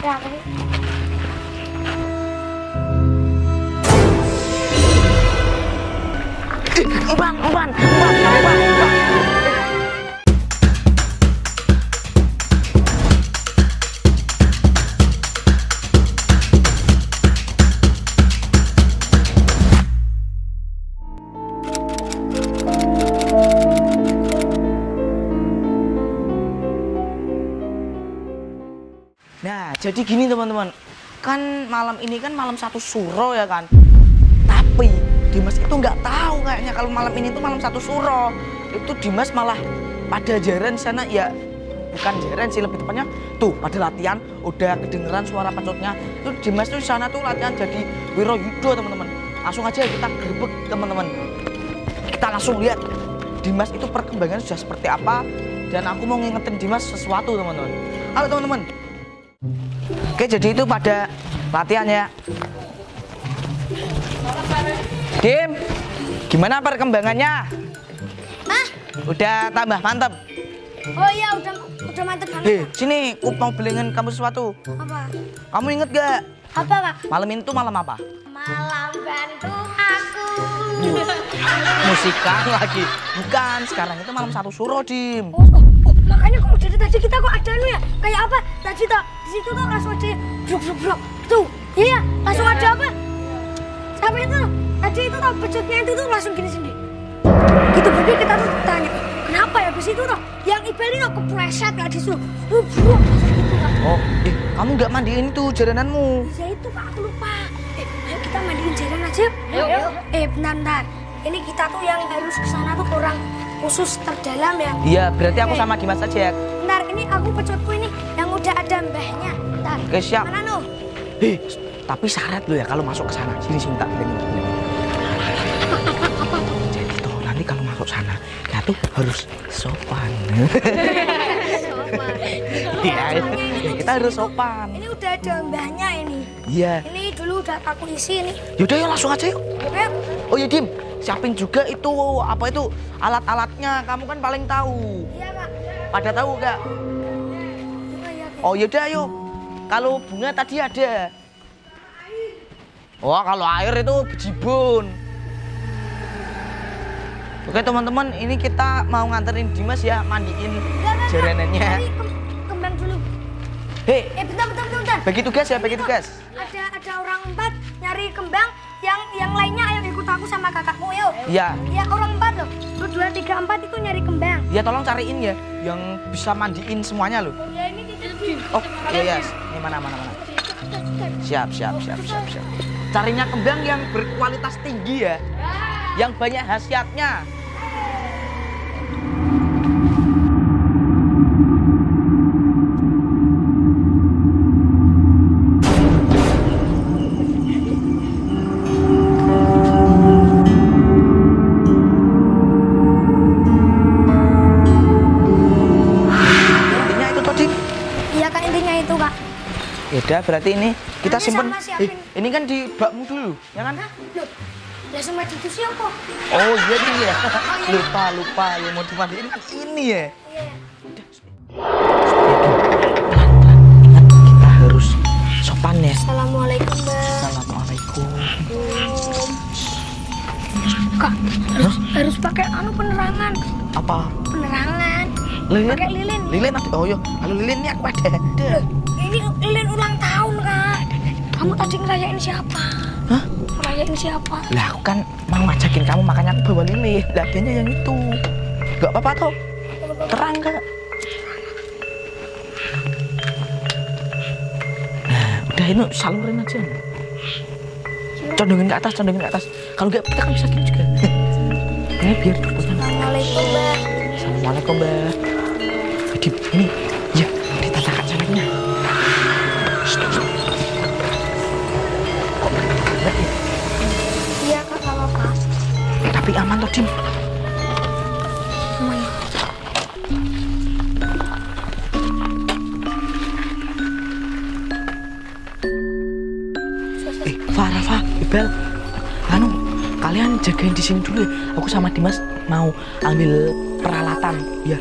Bang. Nah, jadi gini teman-teman, kan malam ini kan malam satu suro ya kan. Tapi Dimas itu nggak tahu kayaknya kalau malam ini tuh malam satu suro. Itu Dimas malah pada jaran sana ya, bukan jaran sih lebih tepatnya. Tuh pada latihan, udah kedengeran suara pacotnya. Itu Dimas tuh di sana tuh latihan jadi wiroyudo teman-teman. Langsung aja kita gerbek teman-teman. Kita langsung lihat Dimas itu perkembangannya sudah seperti apa. Dan aku mau ngingetin Dimas sesuatu teman-teman. Halo teman-teman. Oke, jadi itu pada latihan ya. Dim, gimana perkembangannya? Hah? Udah tambah mantep? Oh iya, udah mantep banget. Sini, aku mau beliin kamu sesuatu. Apa? Kamu inget gak? Apa, Pak? Malam ini tuh malam apa? Malam bantu aku. Musikan lagi. Bukan, sekarang itu malam satu suro, Dim. Oh, makanya kok dari tadi kita kok ada anu ya? Kayak apa? Tadi tak di situ tuh langsung ada brok-brok. Tuh, iya, langsung ada apa? Sampai itu tadi itu tuh pecutnya itu tuh langsung gini sendiri. Gitu berdua kita tuh tanya, kenapa ya di situ tuh? Yang Ibelin aku pleset gak disuruh. Brok gitu kan. Oh, kamu nggak mandiin itu jarananmu? Ya itu Pak, aku lupa. Ayo kita mandiin jaran aja. Ayo. Bentar. Ini kita tuh yang harus kesana tuh kurang khusus terdalam ya. Iya, berarti aku sama Dimas aja ya. Bentar, ini aku pecutku ini yang udah ada mbahnya. Bentar. Oke, siap. Mana no? Tapi syarat lo ya kalau masuk ke sana. Sini tak pilih. Jadi tuh nanti kalau masuk sana, kita tuh harus sopan. Iya, kita harus sopan. Ini udah ada mbahnya ini. Iya. Ini dulu udah aku isi ini. Yaudah ya langsung aja yuk. Oh ya Dim, siapin juga itu apa itu alat-alatnya, kamu kan paling tahu. Iya Pak. Pada tahu nggak? Oh yaudah yuk. Kalau bunga tadi ada. Wah, kalau air itu bejibun. Oke teman-teman, ini kita mau nganterin Dimas ya mandiin jaranannya. Kembang dulu. Bentar. Bagi tugas ya, bagi tugas. Ada orang empat nyari kembang. Yang lainnya ayo ikut aku sama kakakmu yuk. Iya. Iya orang empat loh. 2, 3, 4 itu nyari kembang. Iya tolong cariin ya. Yang bisa mandiin semuanya loh. Ya ini kita. Oh iya. Ini mana. Siap. Carinya kembang yang berkualitas tinggi ya. Yang banyak khasiatnya. Udah berarti ini kita simpen. Ini kan di bakmu dulu, ya kan? Loh, ya sama itu siapa? Oh iya dia. Lupa yang mau dimandiin kan ini ya. Udah. Pelan-pelan kita harus sopan ya. Assalamualaikum Mbak. Assalamualaikum. Kak, harus pakai penerangan. Apa? Penerangan. Lilin. Pakai lilin. Lilin ada. Oh iya, kalau lilin ini aku ada. Ini lilin ulang tahun, Kak. Kamu tadi ngerayain siapa? Hah? Ngerayain siapa? Lah, aku kan mau ngajakin kamu, makanya aku bawa lilin. Latihannya yang itu. Gak apa-apa, toh. Terang, Kak. Nah, udah ini salurin aja. Condongin ke atas. Kalau nggak, kita kan bisa gini juga. Ini biar terus. Assalamualaikum, Mbak. Assalamualaikum, Mbak. Jadi, ini. Ya, ditatakan salamnya. Iya Kak, kalau Kak. Tapi aman toh, Dim. Aman. Farah, Ibel, kalian jagain di sini dulu ya. Aku sama Dimas mau ambil peralatan, ya.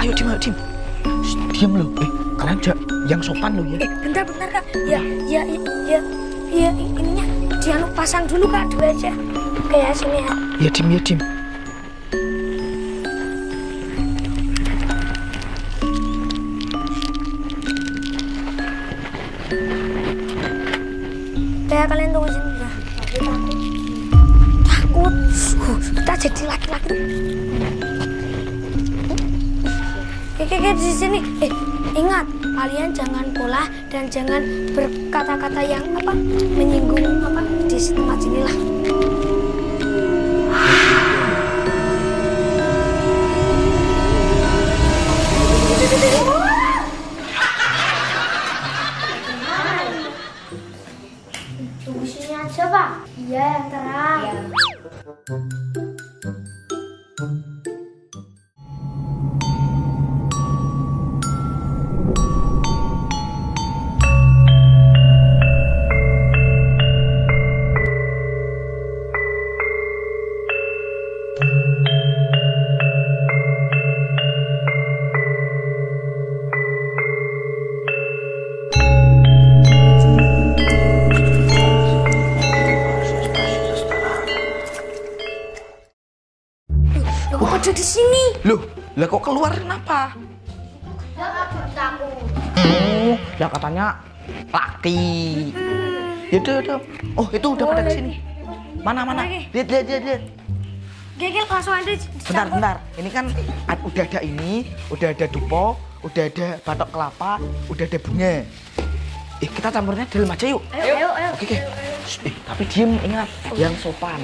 Ayo Dim. Diam loh. Raja, yang sopan lo ya. Bentar Kak. Ya ininya jangan pasang dulu Kak, dua aja. Kayak sini ya. Ya dim. Kayak kalian tunggu sini ya. Takut. Kita jadi laki-laki. Keke di sini. Ingat, kalian jangan pola dan jangan berkata-kata yang menyinggung di tempat sinilah. Tunggu sini aja, Pak. Iya, yang terang. Di sini. Loh, lah kok keluar kenapa? Lah katanya laki. Yaudah. Oh, itu udah pada kesini. Mana? Lihat. Gigil langsung ada. Bentar. Ini kan udah ada dupo, udah ada batok kelapa, udah ada bunga. Kita campurnya dalam aja yuk. Ayo. Oke. Tapi diem, ingat, yang sopan.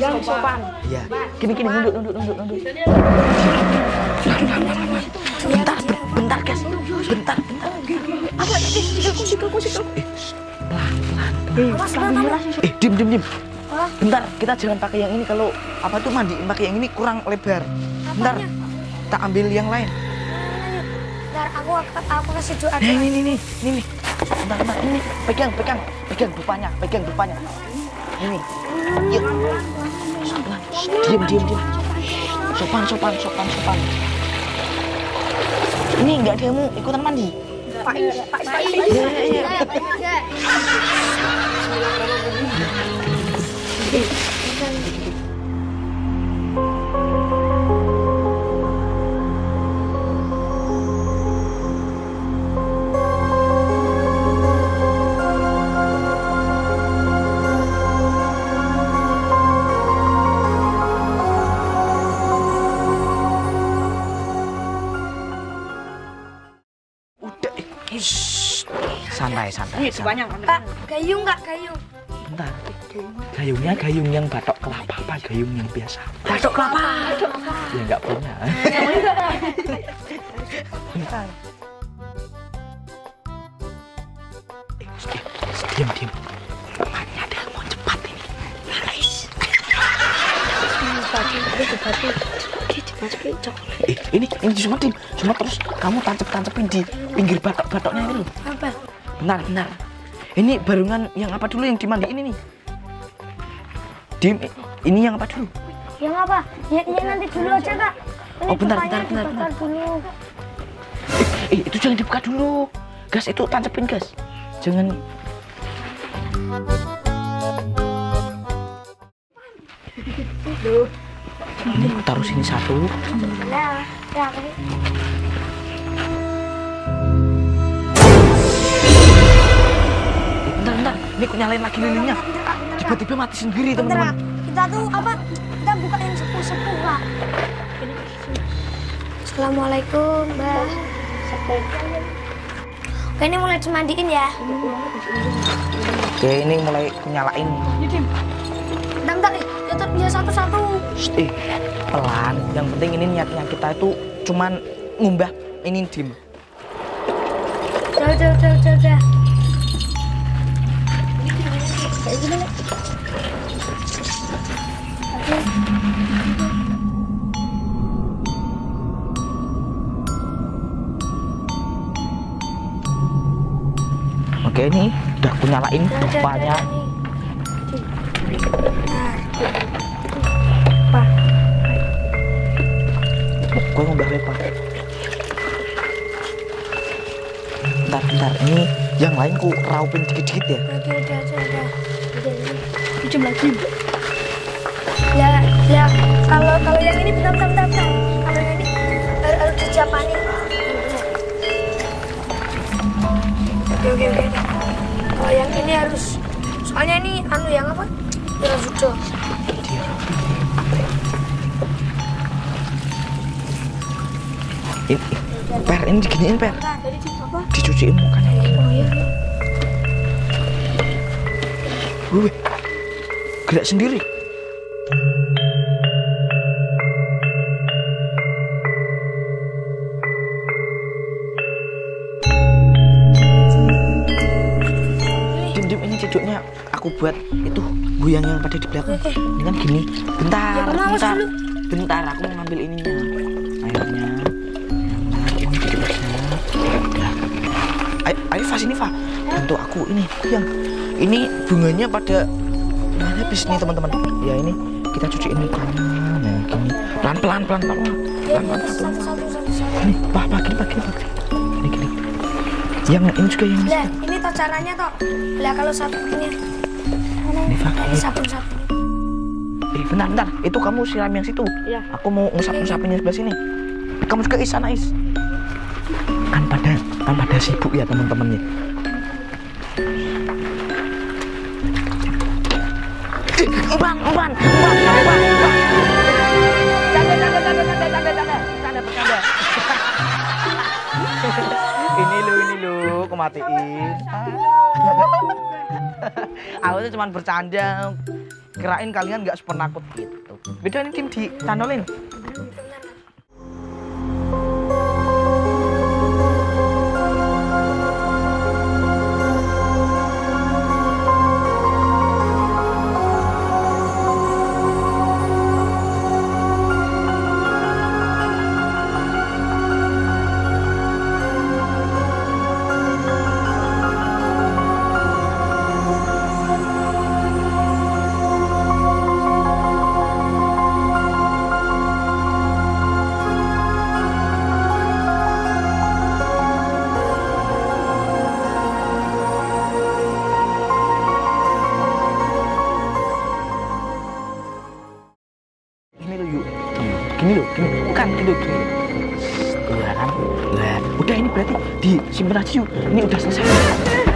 Yang sopan. Iya. Gini, nunduk. Bentar, guys. Bentar. Apa tadi? Sikil. Pelan. Pelan. Diem. Bentar, kita jangan pakai yang ini kalau mandiin pakai yang ini kurang lebar. Bentar. Kita ambil yang lain. Bentar, aku kasih doa. Ini. Bentar, ini pegang dupanya. Ini. Yuk. Diam. Sopan. Ini enggak ada yang mau ikutan mandi. Pak. Iya. Santai. Kak, gayung nggak gayung? Bentar. Gayung yang batok kelapa apa gayung yang biasa? Batok kelapa. Ya nggak punya. Bentar. Diam. Makanya ada yang mau cepat ini. Cepat. Ini disemetin. Cuma terus kamu tancep-tancepin di pinggir batok-batoknya ini. Apa? Benar. Ini barungan yang apa dulu yang dimandiin ini nih? Dim, ini yang apa dulu? Yang apa? Ya nanti dulu aja, Kak. Oh, bentar. Dulu. Itu jangan dibuka dulu. Gas itu tancepin, gas. Jangan. Ini taruh sini satu. Nah. Ini kok nyalain lagi lilinnya? Tiba-tiba mati sendiri, teman-teman. Kita tuh kita bukain sepuh-sepuh, Pak. Assalamualaikum, Mbak. Oke, ini mulai dimandiin ya. Oke, ini mulai nyalain. Bentar, ya satu-satu. Pelan. Yang penting ini niatnya kita itu cuman ngumbah ini dim. Udah. Oke, ini udah aku nyalain tupanya. Gue ngubah lepak. bentar. Ini yang lain ku raupin dikit-dikit ya. Udah. Lagi. Ya, kalau yang ini bentar. Kalau ini harus dicapani. Oke. Kalau yang ini harus. Soalnya ini anu yang apa? Ya sudah. Per, ini diginiin, Per. Dicuciin mukanya. Oh iya. Wih, gerak sendiri. Dim, ini cedoknya aku buat itu goyang yang pada di belakang. Ini kan gini. Bentar, aku mau ngambil ininya. Airnya. Ayo Fa, sini Fa, bantu aku ini. Yang ini bunganya pada habis nih teman-teman. Ya ini kita cuciin mukanya. Nah gini, pelan-pelan. Nih Pak, gini. Gini. Yang ini juga yang ini. Ini toh caranya toh. Lah kalau satu ini. Ini Fa, ini sabun. Bentar. Itu kamu siram yang situ. Iya. Aku mau ngusap-ngusapin sebelah sini. Kamu juga Is. Kan pada sibuk ya teman-temannya. Bang. Canda. Ini lu, aku matiin. Aku tuh cuman bercanda. Kirain kalian nggak sepenakut gitu. Beda ini tim di Tanolin. Ini berarti disimpan aja yuk. Ini udah selesai.